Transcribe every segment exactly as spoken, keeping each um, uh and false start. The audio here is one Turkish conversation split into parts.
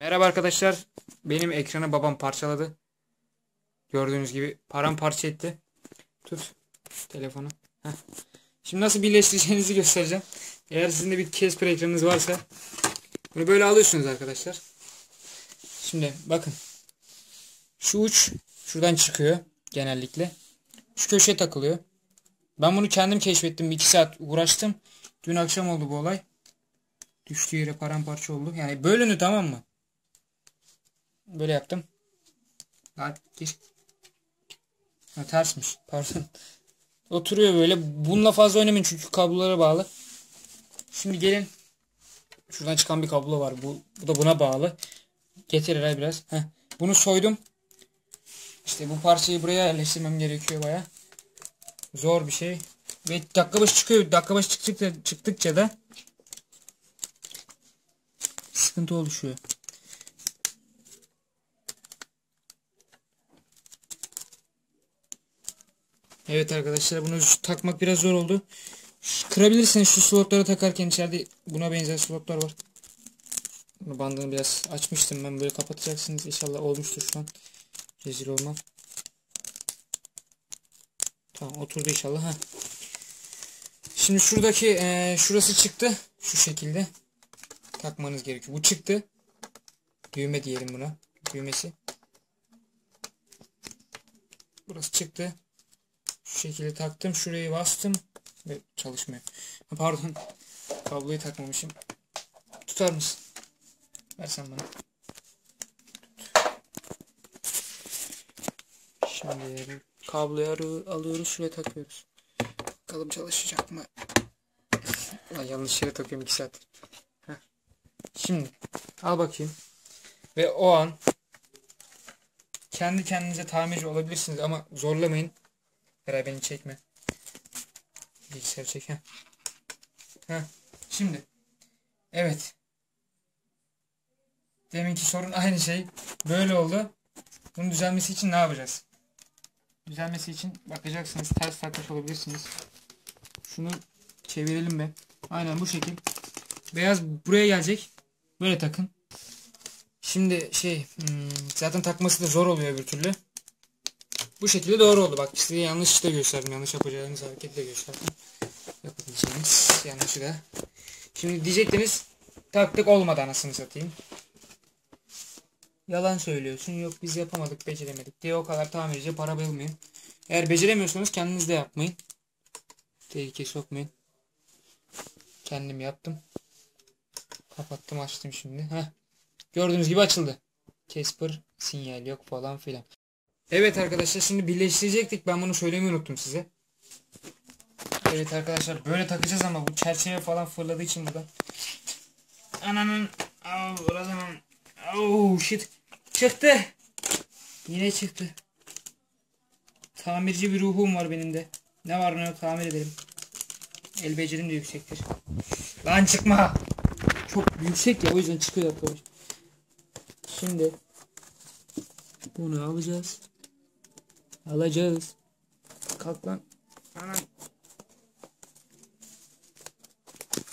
Merhaba arkadaşlar. Benim ekranı babam parçaladı. Gördüğünüz gibi paramparça etti. Tut telefonu. Heh. Şimdi nasıl birleştireceğinizi göstereceğim. Eğer sizin de bir Casper ekranınız varsa bunu böyle alıyorsunuz arkadaşlar. Şimdi bakın. Şu uç şuradan çıkıyor genellikle. Şu köşeye takılıyor. Ben bunu kendim keşfettim. iki saat uğraştım. Dün akşam oldu bu olay. Düştüğü yere paramparça oldu. Yani bölünü, tamam mı? Böyle yaptım. Hadi gir. Ha, tersmiş. Pardon. Oturuyor böyle. Bununla fazla oynamayın çünkü kablolara bağlı. Şimdi gelin. Şuradan çıkan bir kablo var. Bu, bu da buna bağlı. Getir herhalde biraz. Heh. Bunu soydum. İşte bu parçayı buraya yerleştirmem gerekiyor baya. Zor bir şey. Ve dakika başı çıkıyor. Dakika başı çıktıkça, çıktıkça da sıkıntı oluşuyor. Evet arkadaşlar, bunu takmak biraz zor oldu. Şu, kırabilirsiniz şu slotlara takarken, içeride buna benzer slotlar var. Bunu bandını biraz açmıştım ben, böyle kapatacaksınız. İnşallah olmuştur şu an. Rezil olmam. Tamam, oturdu inşallah. Heh. Şimdi şuradaki e, şurası çıktı. Şu şekilde takmanız gerekiyor. Bu çıktı. Düğme diyelim buna. Düğmesi. Burası çıktı. Şu şekilde taktım. Şurayı bastım. Ve çalışmıyor. Pardon. Kabloyu takmamışım. Tutar mısın? Versen bana. Şimdi kabloyu alıyoruz. Şuraya takıyoruz. Bakalım çalışacak mı? Lan yanlış yere takıyorum iki saat. Heh. Şimdi al bakayım. Ve o an kendi kendinize tamirci olabilirsiniz ama zorlamayın. Beraber beni çekme. Bilgisayarı çek. Heh. Heh. Şimdi. Evet. Deminki sorun aynı şey. Böyle oldu. Bunun düzelmesi için ne yapacağız? Düzelmesi için bakacaksınız. Ters takmış olabilirsiniz. Şunu çevirelim mi? Aynen bu şekil. Beyaz buraya gelecek. Böyle takın. Şimdi şey. Zaten takması da zor oluyor öbür türlü. Bu şekilde doğru oldu. Bak size yanlış da gösterdim. Yanlış yapacağınız hareketi de gösterdim. Yapabileceğiniz yanlışı da. Şimdi diyecektiniz taktık olmadı anasını satayım. Yalan söylüyorsun. Yok biz yapamadık, beceremedik diye o kadar tamirciye para bayılmayın. Eğer beceremiyorsanız kendiniz de yapmayın. Tehlikeye sokmayın. Kendim yaptım. Kapattım, açtım şimdi. Heh. Gördüğünüz gibi açıldı. Casper sinyal yok falan filan. Evet arkadaşlar, şimdi birleştirecektik. Ben bunu söylemeyi unuttum size. Evet arkadaşlar, böyle takacağız ama bu çerçeve falan fırladığı için burada. Ananın. Au, razanın. Au, shit. Çıktı. Yine çıktı. Tamirci bir ruhum var benim de. Ne var ne yok tamir ederim. El becerim de yüksektir. Lan çıkma. Çok yüksek ya, o yüzden çıkıyor arkadaşlar. Şimdi bunu alacağız. Alacağız. Kalk lan. Anam.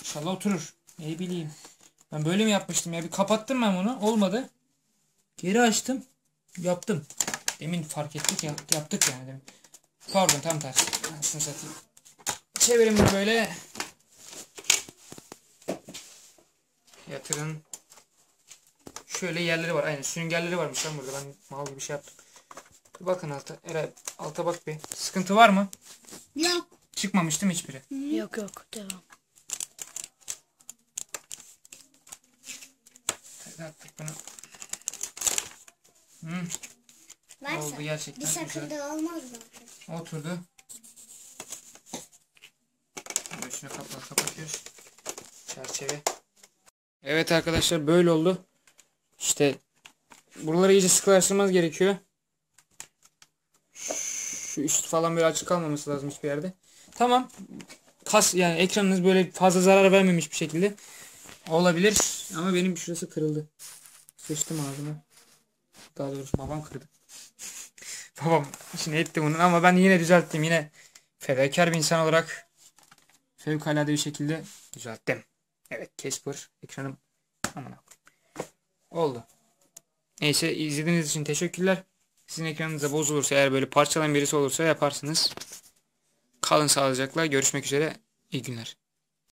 İnşallah oturur. Ne bileyim. Ben böyle mi yapmıştım ya? Bir kapattım ben bunu. Olmadı. Geri açtım. Yaptım. Demin fark ettik ya. Yaptık yani demin. Pardon, tam tersi. Şunu satayım. Çevirin bunu böyle. Yatırın. Şöyle yerleri var. Aynen süngerleri varmış lan burada. Ben mal gibi bir şey yaptım. Bir bakın alta. Eray alta bak bir. Sıkıntı var mı? Yok. Çıkmamış değil mi hiçbiri? Yok yok. Devam. Taktık bunu. Hmm. Varsa oldu gerçekten. Bir sakınca olmaz zaten. Oturdu. Üstüne kapağı kapatıyoruz. Çerçeve. Evet arkadaşlar, böyle oldu. İşte buraları iyice sıkılaştırmanız gerekiyor. Şu üst falan böyle açık kalmaması lazım hiçbir yerde. Tamam. Kas yani ekranınız böyle fazla zarar vermemiş bir şekilde olabilir. Ama benim şurası kırıldı. Sıçtım ağzıma. Daha doğrusu babam kırdı. Babam işini etti bunun ama ben yine düzelttim. Yine fedakar bir insan olarak fevkalade bir şekilde düzelttim. Evet Casper ekranım. Aman Allah'ım. Oldu. Neyse, izlediğiniz için teşekkürler. Sizin ekranınıza bozulursa eğer, böyle parçalan birisi olursa yaparsınız. Kalın sağlıcakla. Görüşmek üzere. İyi günler.